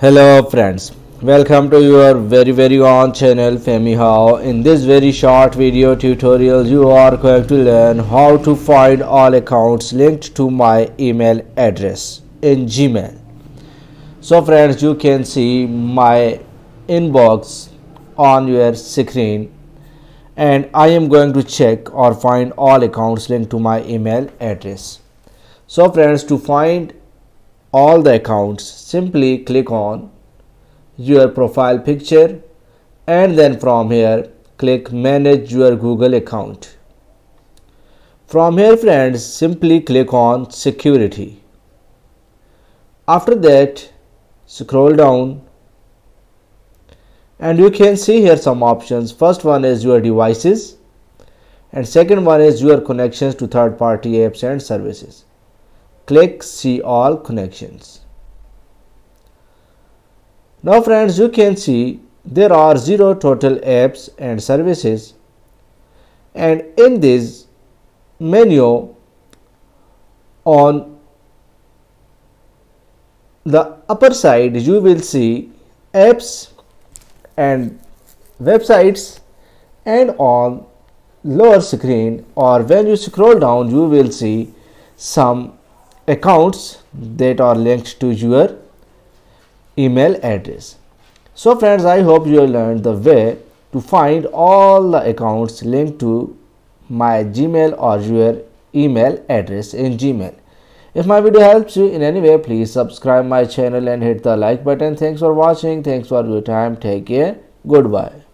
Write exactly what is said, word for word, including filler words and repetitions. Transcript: Hello friends, welcome to your very very own channel FamiHow. In this very short video tutorial you are going to learn how to find all accounts linked to my email address in Gmail. So friends, you can see my inbox on your screen and I am going to check or find all accounts linked to my email address. So friends, to find all the accounts, simply click on your profile picture and then from here click manage your Google account. From here friends, simply click on security. After that scroll down and you can see here some options. First one is your devices and second one is your connections to third party apps and services. Click see all connections. Now friends, you can see there are zero total apps and services, and in this menu on the upper side you will see apps and websites, and on lower screen or when you scroll down you will see some accounts that are linked to your email address. So friends, I hope you learned the way to find all the accounts linked to my Gmail or your email address in Gmail. If my video helps you in any way, please subscribe my channel and hit the like button. Thanks for watching. Thanks for your time. Take care. Goodbye.